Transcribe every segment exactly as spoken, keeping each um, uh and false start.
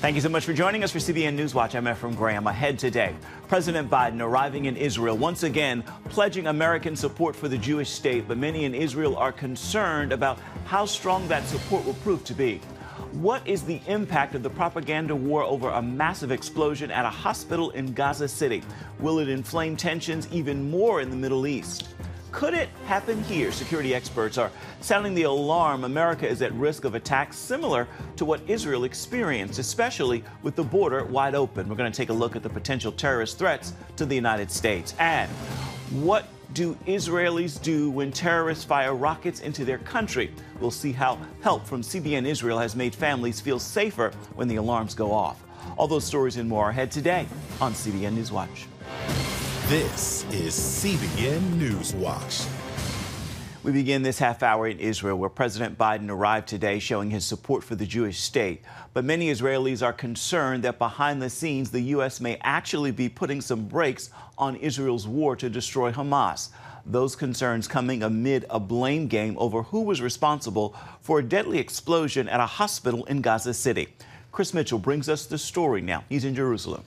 Thank you so much for joining us for C B N News Watch. I'm Efrem Graham. Ahead today, President Biden arriving in Israel, once again pledging American support for the Jewish state, but many in Israel are concerned about how strong that support will prove to be. What is the impact of the propaganda war over a massive explosion at a hospital in Gaza City? Will it inflame tensions even more in the Middle East? Could it happen here? Security experts are sounding the alarm. America is at risk of attacks similar to what Israel experienced, especially with the border wide open. We're going to take a look at the potential terrorist threats to the United States. And what do Israelis do when terrorists fire rockets into their country? We'll see how help from C B N Israel has made families feel safer when the alarms go off. All those stories and more ahead today on C B N News Watch. This is C B N News Watch. We begin this half hour in Israel, where President Biden arrived today showing his support for the Jewish state. But many Israelis are concerned that behind the scenes, the U S may actually be putting some brakes on Israel's war to destroy Hamas. Those concerns coming amid a blame game over who was responsible for a deadly explosion at a hospital in Gaza City. Chris Mitchell brings us the story now. He's in Jerusalem.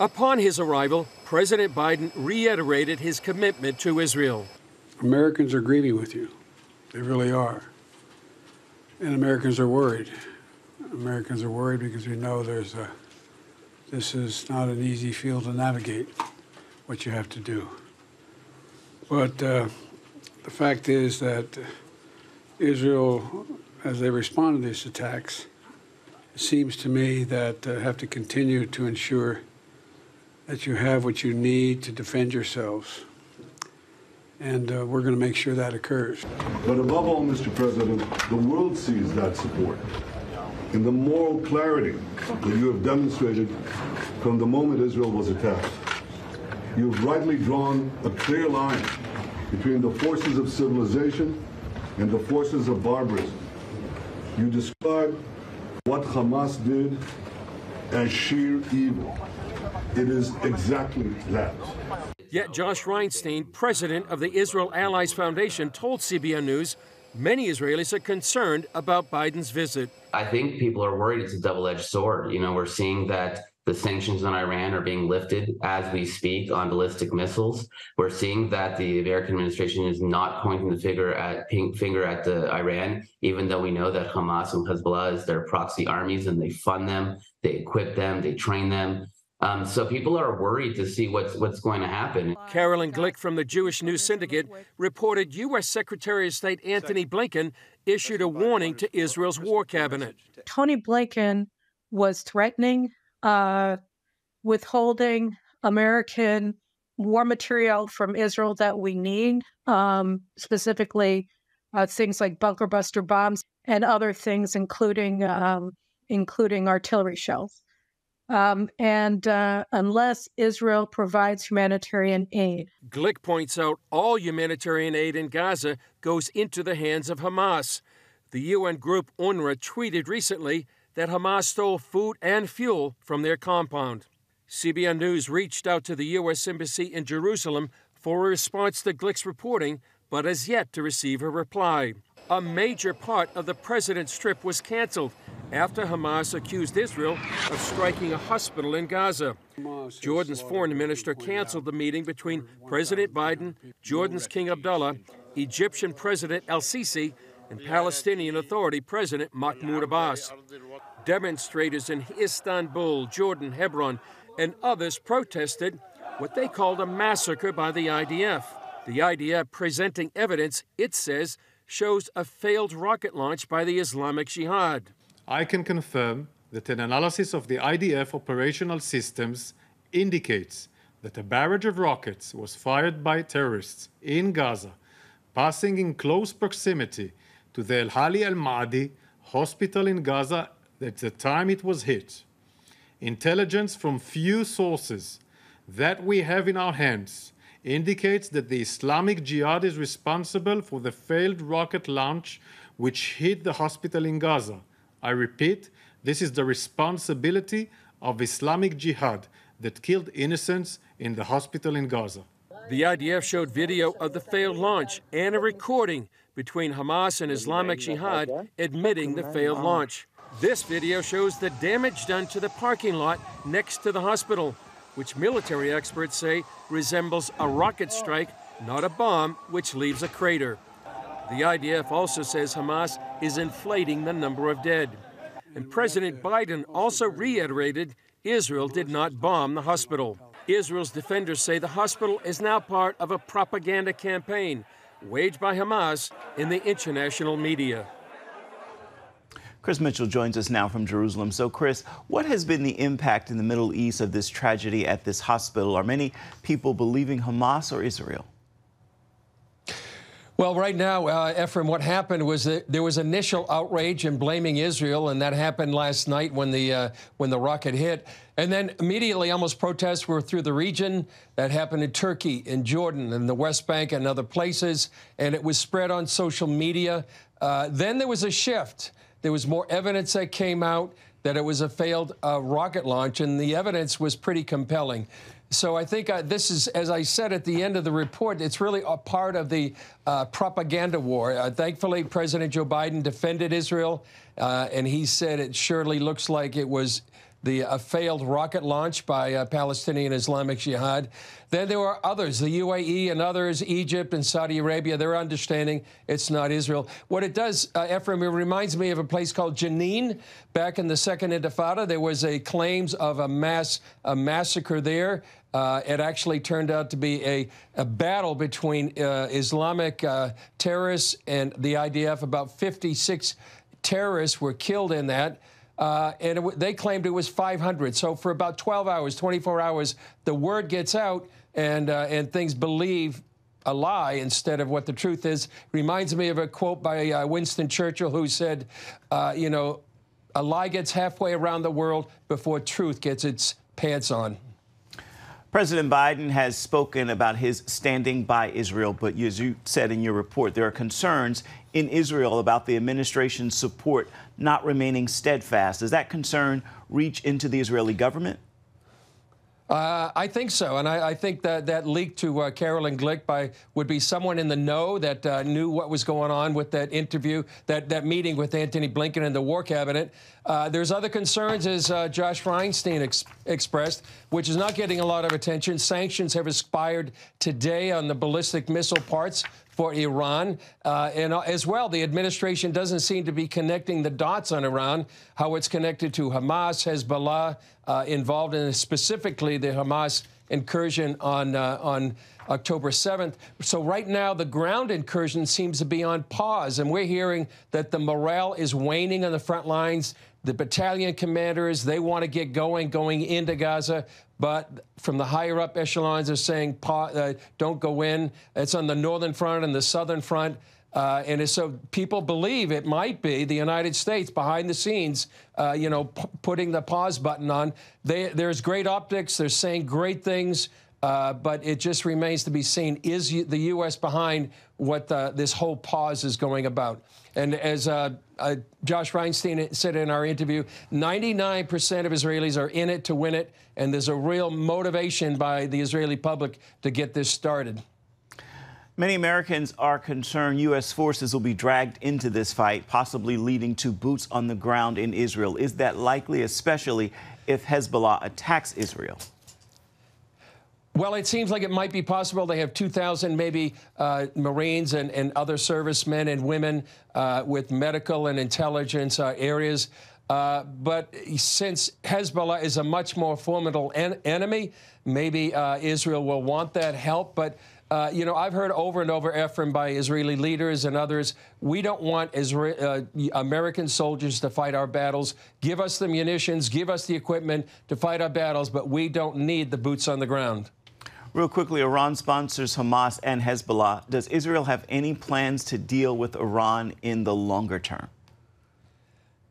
Upon his arrival, President Biden reiterated his commitment to Israel. Americans are greedy with you. They really are. And Americans are worried. Americans are worried because we know there's a, this is not an easy field to navigate, what you have to do. But uh, the fact is that Israel, as they respond to these attacks, it seems to me that they uh, have to continue to ensure that you have what you need to defend yourselves. And uh, we're going to make sure that occurs. But above all, Mister President, the world sees that support in the moral clarity that you have demonstrated from the moment Israel was attacked. You've rightly drawn a clear line between the forces of civilization and the forces of barbarism. You describe what Hamas did as sheer evil. It is exactly that. Yet Josh Reinstein, president of the Israel Allies Foundation, told C B N News many Israelis are concerned about Biden's visit. I think people are worried it's a double-edged sword. You know, we're seeing that the sanctions on Iran are being lifted as we speak on ballistic missiles. We're seeing that the American administration is not pointing the finger at, finger at the Iran, even though we know that Hamas and Hezbollah is their proxy armies, and they fund them, they equip them, they train them. Um, so people are worried to see what's what's going to happen. Caroline Glick from the Jewish News Syndicate reported U S Secretary of State Anthony Blinken issued a warning to Israel's war cabinet. Tony Blinken was threatening uh, withholding American war material from Israel that we need, um, specifically uh, things like bunker buster bombs and other things, including um, including artillery shells. Um, and uh, unless Israel provides humanitarian aid. Glick points out all humanitarian aid in Gaza goes into the hands of Hamas. The U N group UNRWA tweeted recently that Hamas stole food and fuel from their compound. C B N News reached out to the U S Embassy in Jerusalem for a response to Glick's reporting, but has yet to receive a reply. A major part of the president's trip was canceled after Hamas accused Israel of striking a hospital in Gaza. Jordan's foreign minister canceled the meeting between President Biden, Jordan's King Abdullah, Egyptian President al-Sisi, and Palestinian Authority President Mahmoud Abbas. Demonstrators in Istanbul, Jordan, Hebron, and others protested what they called a massacre by the I D F. The I D F presenting evidence it says shows a failed rocket launch by the Islamic Jihad. I can confirm that an analysis of the I D F operational systems indicates that a barrage of rockets was fired by terrorists in Gaza, passing in close proximity to the Al-Hali Al-Madi hospital in Gaza at the time it was hit. Intelligence from few sources that we have in our hands indicates that the Islamic Jihad is responsible for the failed rocket launch which hit the hospital in Gaza. I repeat, this is the responsibility of Islamic Jihad that killed innocents in the hospital in Gaza. The I D F showed video of the failed launch and a recording between Hamas and Islamic Jihad admitting the failed launch. This video shows the damage done to the parking lot next to the hospital, which military experts say resembles a rocket strike, not a bomb, which leaves a crater. The I D F also says Hamas is inflating the number of dead. And President Biden also reiterated Israel did not bomb the hospital. Israel's defenders say the hospital is now part of a propaganda campaign waged by Hamas in the international media. Chris Mitchell joins us now from Jerusalem. So, Chris, what has been the impact in the Middle East of this tragedy at this hospital? Are many people believing Hamas or Israel? Well, right now, uh, Efrem, what happened was that there was initial outrage and blaming Israel, and that happened last night when the uh, when the rocket hit. And then immediately, almost protests were through the region. That happened in Turkey, in Jordan, in the West Bank, and other places. And it was spread on social media. Uh, then there was a shift. There was more evidence that came out that it was a failed uh, rocket launch, and the evidence was pretty compelling. So I think uh, this is, as I said at the end of the report, it's really a part of the uh, propaganda war. Uh, thankfully, President Joe Biden defended Israel, uh, and he said it surely looks like it was the uh, failed rocket launch by uh, Palestinian Islamic Jihad. Then there were others, the U A E and others, Egypt and Saudi Arabia. They're understanding it's not Israel. What it does, uh, Efrem, it reminds me of a place called Jenin. Back in the Second Intifada, there was a claims of a mass a massacre there. Uh, it actually turned out to be a, a battle between uh, Islamic uh, terrorists and the I D F. About fifty-six terrorists were killed in that. Uh, and it they claimed it was five hundred. So for about twelve hours, twenty-four hours, the word gets out and, uh, and things believe a lie instead of what the truth is. Reminds me of a quote by uh, Winston Churchill, who said, uh, you know, a lie gets halfway around the world before truth gets its pants on. President Biden has spoken about his standing by Israel, but as you said in your report, there are concerns in Israel about the administration's support not remaining steadfast. Does that concern reach into the Israeli government? Uh, I think so, and I, I think that that leak to uh, Caroline Glick by would be someone in the know that uh, knew what was going on with that interview, that that meeting with Anthony Blinken and the War Cabinet. Uh, there's other concerns, as uh, Josh Reinstein ex expressed, which is not getting a lot of attention. Sanctions have expired today on the ballistic missile parts for Iran, uh, and uh, as well, the administration doesn't seem to be connecting the dots on Iran, how it's connected to Hamas, Hezbollah, uh, involved in specifically the Hamas incursion on uh, on October seventh. So right now, the ground incursion seems to be on pause, and we're hearing that the morale is waning on the front lines. The battalion commanders, they want to get going, going into Gaza, but from the higher-up echelons are saying, uh, don't go in. It's on the northern front and the southern front. Uh, and so people believe it might be the United States behind the scenes, uh, you know, p putting the pause button on. They, there's great optics. They're saying great things, uh, but it just remains to be seen. Is the U S behind what the, this whole pause is going about? And as uh, uh, Josh Reinstein said in our interview, ninety-nine percent of Israelis are in it to win it, and there's a real motivation by the Israeli public to get this started. Many Americans are concerned U S forces will be dragged into this fight, possibly leading to boots on the ground in Israel. Is that likely, especially if Hezbollah attacks Israel? Well, it seems like it might be possible. They have two thousand maybe uh, Marines and, and other servicemen and women uh, with medical and intelligence uh, areas. Uh, but since Hezbollah is a much more formidable en enemy, maybe uh, Israel will want that help. But, uh, you know, I've heard over and over, Efrem, by Israeli leaders and others, we don't want Isra uh, American soldiers to fight our battles. Give us the munitions, give us the equipment to fight our battles, but we don't need the boots on the ground. Real quickly, Iran sponsors Hamas and Hezbollah. Does Israel have any plans to deal with Iran in the longer term?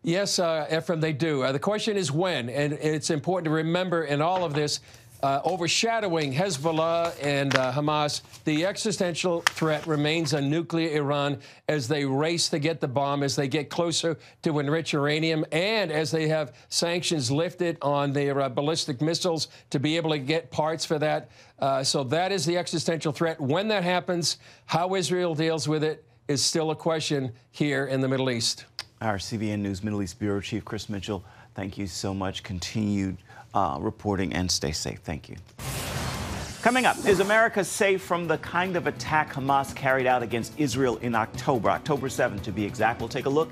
Yes, uh, Efrem, they do. Uh, the question is when, and it's important to remember in all of this, uh, overshadowing Hezbollah and uh, Hamas, the existential threat remains a nuclear Iran as they race to get the bomb, as they get closer to enrich uranium, and as they have sanctions lifted on their uh, ballistic missiles to be able to get parts for that. Uh, so that is the existential threat. When that happens, how Israel deals with it is still a question here in the Middle East. Our C B N News Middle East Bureau Chief, Chris Mitchell, thank you so much. Continued uh, reporting, and stay safe. Thank you. Coming up, is America safe from the kind of attack Hamas carried out against Israel in October, October seventh to be exact? We'll take a look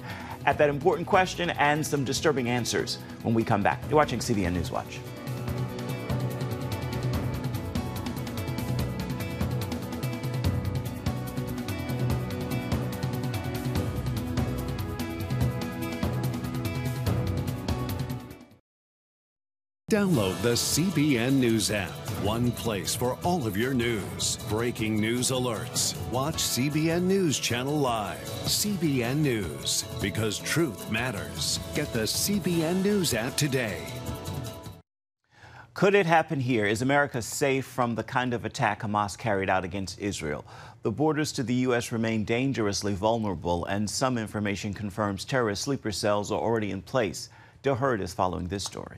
at that important question and some disturbing answers when we come back. You're watching C B N News Watch. Download the C B N News app, one place for all of your news. Breaking news alerts. Watch C B N News Channel Live. C B N News, because truth matters. Get the C B N News app today. Could it happen here? Is America safe from the kind of attack Hamas carried out against Israel? The borders to the U S remain dangerously vulnerable, and some information confirms terrorist sleeper cells are already in place. DeHerd is following this story.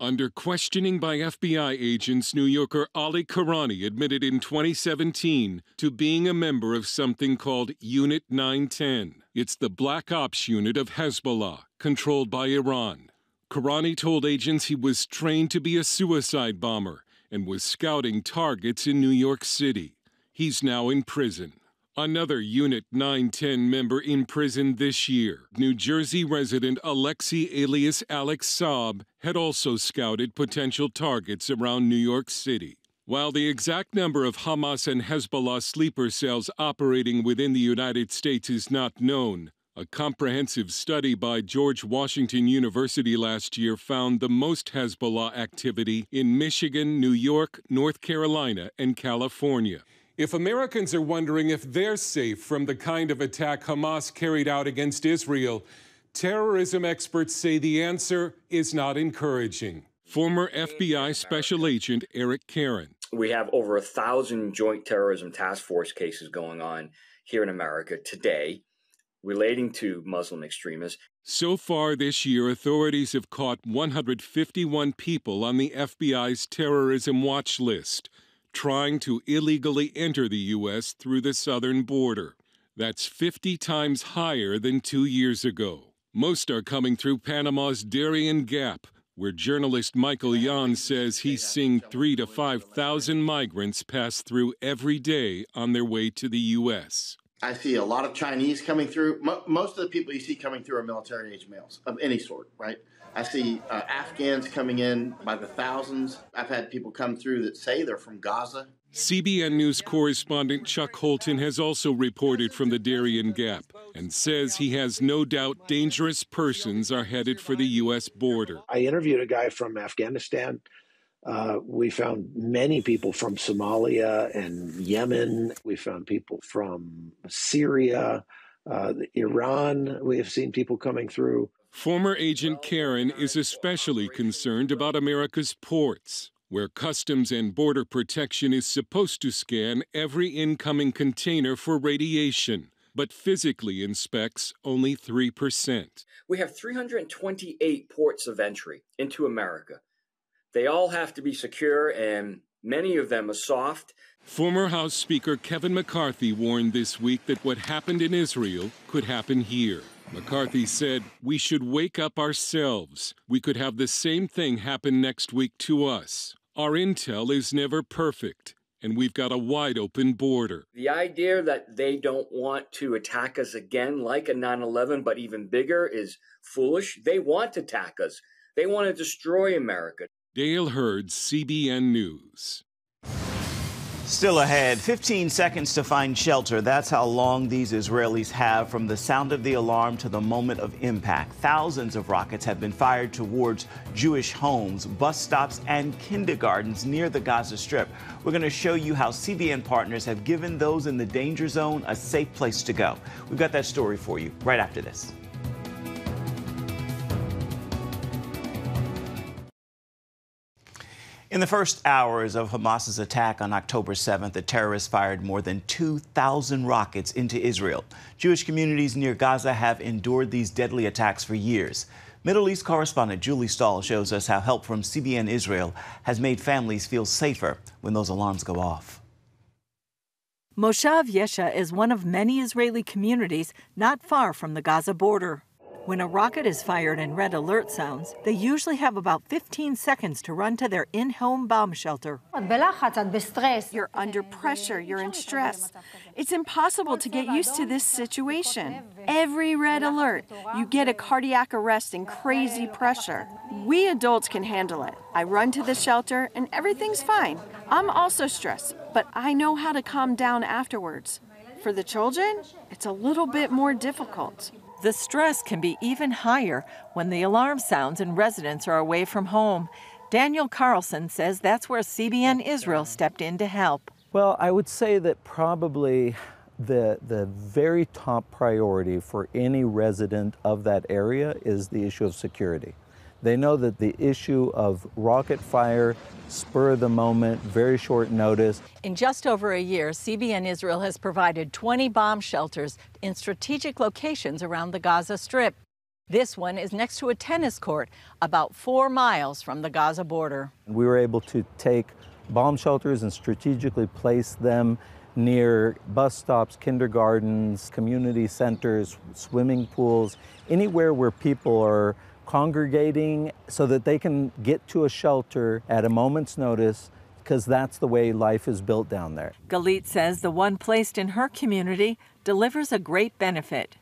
Under questioning by F B I agents, New Yorker Ali Qurani admitted in twenty seventeen to being a member of something called Unit nine ten. It's the Black Ops unit of Hezbollah, controlled by Iran. Qurani told agents he was trained to be a suicide bomber and was scouting targets in New York City. He's now in prison. Another Unit nine ten member in prison this year, New Jersey resident Alexei alias Alex Saab, had also scouted potential targets around New York City. While the exact number of Hamas and Hezbollah sleeper cells operating within the United States is not known, a comprehensive study by George Washington University last year found the most Hezbollah activity in Michigan, New York, North Carolina, and California. If Americans are wondering if they're safe from the kind of attack Hamas carried out against Israel, terrorism experts say the answer is not encouraging. Former F B I Special Agent Eric Caron. We have over a thousand joint terrorism task force cases going on here in America today relating to Muslim extremists. So far this year, authorities have caught one hundred fifty-one people on the F B I's terrorism watch list, trying to illegally enter the U S through the southern border. That's fifty times higher than two years ago. Most are coming through Panama's Darien Gap, where journalist Michael Yon says he's seeing three to five thousand migrants pass through every day on their way to the U S. I see a lot of Chinese coming through. Mo most of the people you see coming through are military-age males of any sort, right? I see uh, Afghans coming in by the thousands. I've had people come through that say they're from Gaza. C B N News correspondent Chuck Holton has also reported from the Darien Gap and says he has no doubt dangerous persons are headed for the U S border. I interviewed a guy from Afghanistan. Uh, we found many people from Somalia and Yemen. We found people from Syria, uh, Iran. We have seen people coming through. Former Agent Caron is especially concerned about America's ports, where Customs and Border Protection is supposed to scan every incoming container for radiation, but physically inspects only three percent. We have three hundred twenty-eight ports of entry into America. They all have to be secure, and many of them are soft. Former House Speaker Kevin McCarthy warned this week that what happened in Israel could happen here. McCarthy said, "We should wake up ourselves. We could have the same thing happen next week to us. Our intel is never perfect, and we've got a wide-open border." The idea that they don't want to attack us again like a nine eleven, but even bigger, is foolish. They want to attack us. They want to destroy America. Dale Hurd, C B N News. Still ahead, fifteen seconds to find shelter. That's how long these Israelis have from the sound of the alarm to the moment of impact. Thousands of rockets have been fired towards Jewish homes, bus stops, and kindergartens near the Gaza Strip. We're going to show you how C B N partners have given those in the danger zone a safe place to go. We've got that story for you right after this. In the first hours of Hamas's attack on October seventh, the terrorists fired more than two thousand rockets into Israel. Jewish communities near Gaza have endured these deadly attacks for years. Middle East correspondent Julie Stahl shows us how help from C B N Israel has made families feel safer when those alarms go off. Moshav Yesha is one of many Israeli communities not far from the Gaza border. When a rocket is fired and red alert sounds, they usually have about fifteen seconds to run to their in-home bomb shelter. You're under pressure, you're in stress. It's impossible to get used to this situation. Every red alert, you get a cardiac arrest and crazy pressure. We adults can handle it. I run to the shelter and everything's fine. I'm also stressed, but I know how to calm down afterwards. For the children, it's a little bit more difficult. The stress can be even higher when the alarm sounds and residents are away from home. Daniel Carlson says that's where C B N Israel stepped in to help. Well, I would say that probably the, the very top priority for any resident of that area is the issue of security. They know that the issue of rocket fire, spur of the moment, very short notice. In just over a year, C B N Israel has provided twenty bomb shelters in strategic locations around the Gaza Strip. This one is next to a tennis court, about four miles from the Gaza border. We were able to take bomb shelters and strategically place them near bus stops, kindergartens, community centers, swimming pools, anywhere where people are congregating so that they can get to a shelter at a moment's notice, because that's the way life is built down there. Galit says the one placed in her community delivers a great benefit.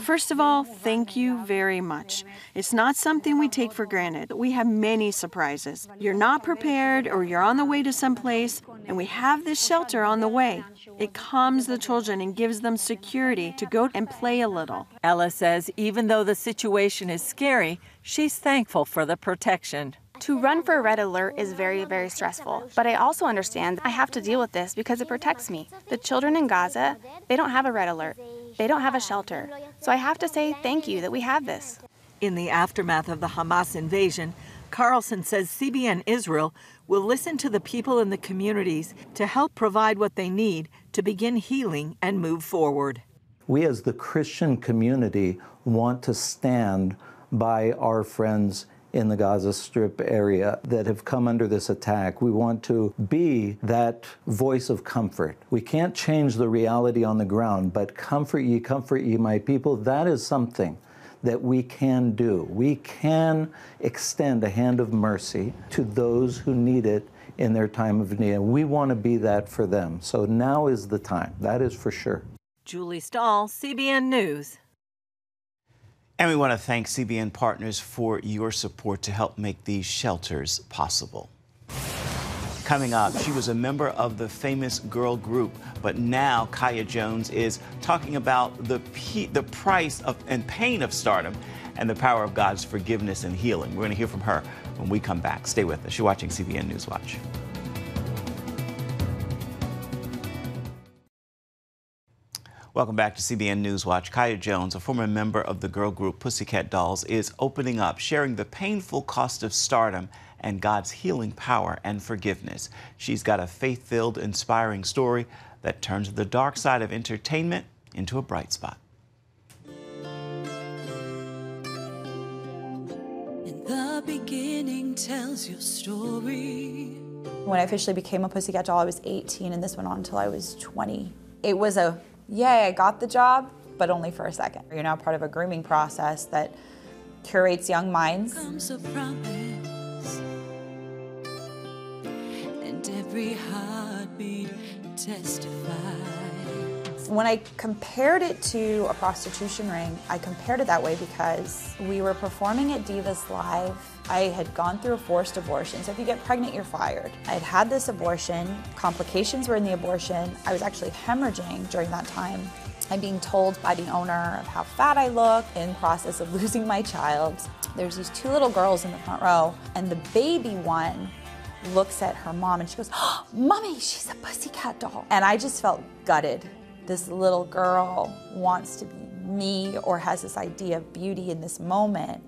First of all, thank you very much. It's not something we take for granted. We have many surprises. You're not prepared, or you're on the way to someplace, and we have this shelter on the way. It calms the children and gives them security to go and play a little. Ella says even though the situation is scary, she's thankful for the protection. To run for a red alert is very, very stressful, but I also understand I have to deal with this because it protects me. The children in Gaza, they don't have a red alert. They don't have a shelter. So I have to say thank you that we have this. In the aftermath of the Hamas invasion, Carlson says C B N Israel will listen to the people in the communities to help provide what they need to begin healing and move forward. We as the Christian community want to stand by our friends in the Gaza Strip area that have come under this attack. We want to be that voice of comfort. We can't change the reality on the ground, but comfort ye, comfort ye, my people, that is something that we can do. We can extend a hand of mercy to those who need it in their time of need, and we want to be that for them. So now is the time, that is for sure. Julie Stahl, C B N News. And we want to thank C B N partners for your support to help make these shelters possible. Coming up, she was a member of the famous girl group, but now Kaya Jones is talking about the, pe the price of, and pain of stardom and the power of God's forgiveness and healing. We're going to hear from her when we come back. Stay with us. You're watching C B N News Watch. Welcome back to C B N News Watch. Kaya Jones, a former member of the girl group Pussycat Dolls, is opening up, sharing the painful cost of stardom and God's healing power and forgiveness. She's got a faith-filled, inspiring story that turns the dark side of entertainment into a bright spot. In the beginning tells your story. When I officially became a Pussycat Doll, I was eighteen, and this went on until I was twenty. It was a yay, I got the job, but only for a second. You're now part of a grooming process that curates young minds. And every heartbeat testifies. When I compared it to a prostitution ring, I compared it that way because we were performing at Divas Live. I had gone through a forced abortion, so if you get pregnant, you're fired. I had had this abortion, complications were in the abortion, I was actually hemorrhaging during that time. I'm being told by the owner of how fat I look, in the process of losing my child. There's these two little girls in the front row, and the baby one looks at her mom and she goes, oh, Mommy, she's a pussycat doll. And I just felt gutted. This little girl wants to be me or has this idea of beauty in this moment.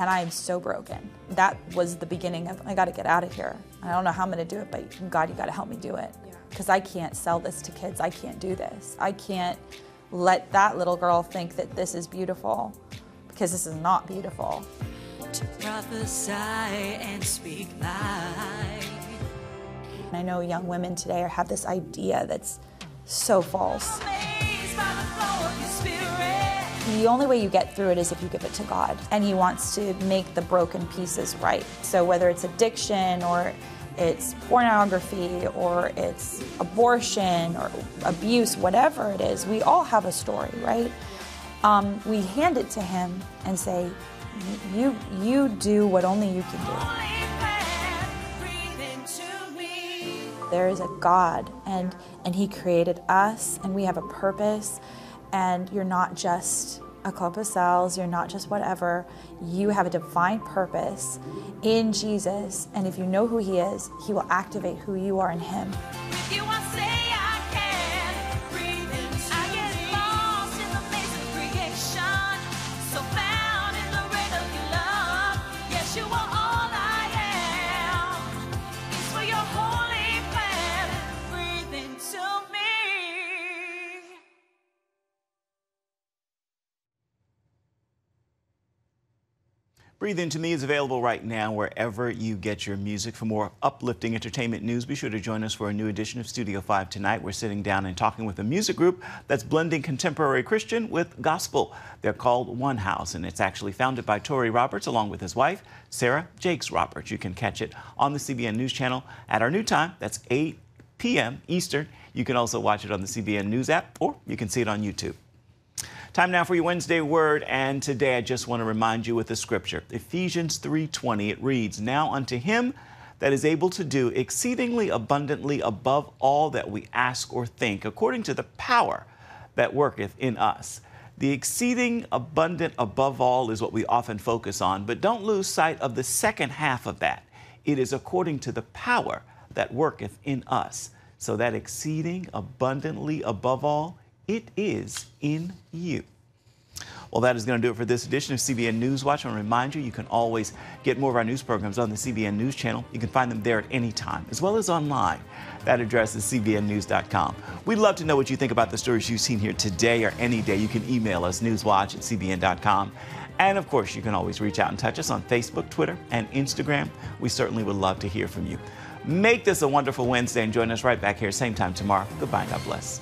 And I am so broken. That was the beginning of, I gotta get out of here. I don't know how I'm gonna do it, but God, you gotta help me do it. Because I can't sell this to kids, I can't do this. I can't let that little girl think that this is beautiful, because this is not beautiful. To prophesy and speak life. I know young women today have this idea that's so false. the only way you get through it is if you give it to God. And he wants to make the broken pieces right. So whether it's addiction or it's pornography or it's abortion or abuse, whatever it is, we all have a story, right? Um, we hand it to him and say, you, you do what only you can do. There is a God, and, and he created us, and we have a purpose, and you're not just a clump of cells, you're not just whatever. You have a divine purpose in Jesus, and if you know who he is, he will activate who you are in him. If you want to say I can breathe in Jesus. I get lost in the maze of creation, so found in the red of your love. Yes, you are all I am. It's for your holy plan, breathe into me. Breathe Into Me is available right now wherever you get your music. For more uplifting entertainment news, be sure to join us for a new edition of Studio five tonight. We're sitting down and talking with a music group that's blending contemporary Christian with gospel. They're called One House, and it's actually founded by Torrey Roberts along with his wife, Sarah Jakes Roberts. You can catch it on the C B N News Channel at our new time. That's eight p m Eastern. You can also watch it on the C B N News app, or you can see it on YouTube. Time now for your Wednesday Word, and today I just want to remind you with a scripture. Ephesians three twenty, it reads, "Now unto him that is able to do exceedingly abundantly above all that we ask or think, according to the power that worketh in us." The exceeding abundant above all is what we often focus on, but don't lose sight of the second half of that. It is according to the power that worketh in us. So that exceeding abundantly above all, it is in you. Well, that is going to do it for this edition of C B N News Watch. I want to remind you, you can always get more of our news programs on the C B N News Channel. You can find them there at any time, as well as online. That address is C B N news dot com. We'd love to know what you think about the stories you've seen here today or any day. You can email us, newswatch at C B N dot com. And, of course, you can always reach out and touch us on Facebook, Twitter, and Instagram. We certainly would love to hear from you. Make this a wonderful Wednesday, and join us right back here, same time tomorrow. Goodbye. God bless.